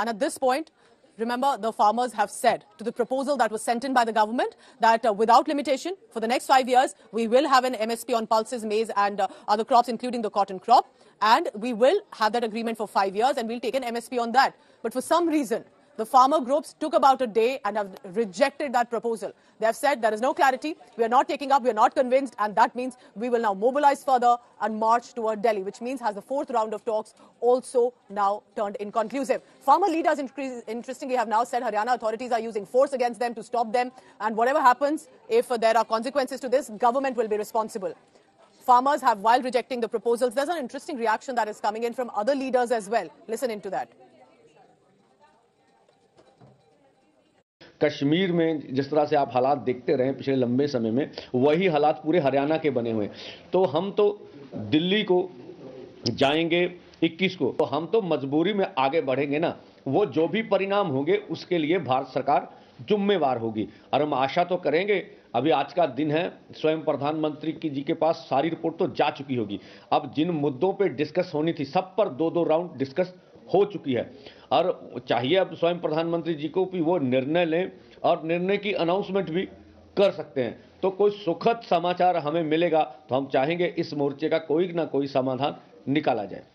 And at this point, remember, the farmers have said to the proposal that was sent in by the government that without limitation, for the next 5 years, we will have an MSP on pulses, maize and other crops, including the cotton crop. And we will have that agreement for 5 years and we'll take an MSP on that. But for some reason, the farmer groups took about a day and have rejected that proposal. They have said there is no clarity, we are not taking up, we are not convinced, and that means we will now mobilize further and march toward Delhi, which means has the fourth round of talks also now turned inconclusive. Farmer leaders, interestingly, have now said Haryana authorities are using force against them to stop them, and whatever happens, if there are consequences to this, government will be responsible. Farmers have, while rejecting the proposals, there's an interesting reaction that is coming in from other leaders as well. Listen into that. Kashmir में जिस तरह से आप हालात देखते रहे पिछले लंबे समय में, वही हालात पूरे हरियाणा के बने हुए हैं। तो हम तो दिल्ली को जाएंगे 21 को, तो हम तो मजबूरी में आगे बढ़ेंगे ना। वो जो भी परिणाम होंगे उसके लिए भारत सरकार जुम्मेवार होगी, और हम आशा तो करेंगे। अभी आज का दिन है, स्वयं प्रधानमंत्री जी के पास सारी रिपोर्ट तो जा चुकी होगी। अब जिन मुद्दों पर डिस्कस होनी थी सब पर 2-2 राउंड डिस्कस हो चुकी है, और चाहिए अब स्वयं प्रधानमंत्री जी को भी वो निर्णय लें और निर्णय की अनाउंसमेंट भी कर सकते हैं। तो कोई सुखद समाचार हमें मिलेगा तो हम चाहेंगे इस मोर्चे का कोई ना कोई समाधान निकाला जाए।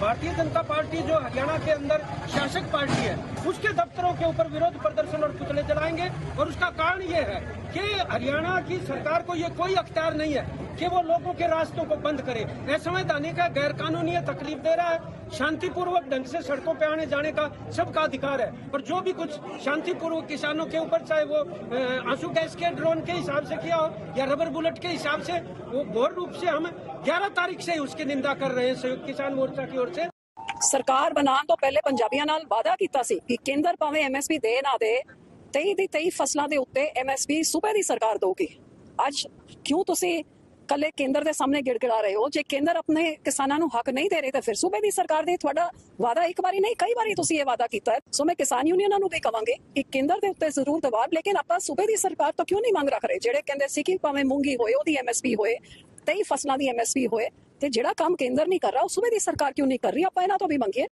भारतीय जनता पार्टी जो हरियाणा के अंदर शासक पार्टी है, उसके दफ्तरों के ऊपर विरोध प्रदर्शन और पुतले जलाएंगे, और उसका कारण ये है कि हरियाणा की सरकार को ये कोई अख्तियार नहीं है कि वो लोगों के रास्तों को बंद करे। असंवैधानिक का गैरकानूनी तकलीफ दे रहा है, शांतिपूर्वक ढंग से सड़कों पे आने जाने का सबका अधिकार है, और जो भी कुछ शांतिपूर्वक किसानों के ऊपर, चाहे वो आंसू गैस के ड्रोन के हिसाब से किया हो या रबर बुलेट के हिसाब से, वो घोर रूप से हम 11 तारीख से उसकी निंदा कर रहे हैं संयुक्त किसान मोर्चा की ओर से। सरकार बनाने तो पहले पंजाबियों नाल वादा किया सी कि केंद्र भावे MSP दे ना दे, 23 फसलों के उत्ते MSP सूबे की सरकार देगी। अज क्यों तुसी कल्ले केंद्र के सामने गिड़गिड़ा रहे हो? जे केंद्र अपने किसानों को हक नहीं दे रहे तो फिर सूबे की सरकार ने थोड़ा वादा एक बारी नहीं कई बारी तुसी ये वादा किया है। सो मैं किसान यूनियनों भी कहांगे कि केंद्र के उत्ते जरूर दबाव, लेकिन आप सूबे की सरकार तो क्यों नहीं मंग रख रहे? जेडे कहंदे सी कि भावें मूंगी होए ओदी MSP होए, 23 फसलों की MSP होए, तो जिहड़ा काम केंद्र नहीं कर रहा उस सूबे की सरकार क्यों नहीं कर रही? आप इन्हां तो भी मंगिए।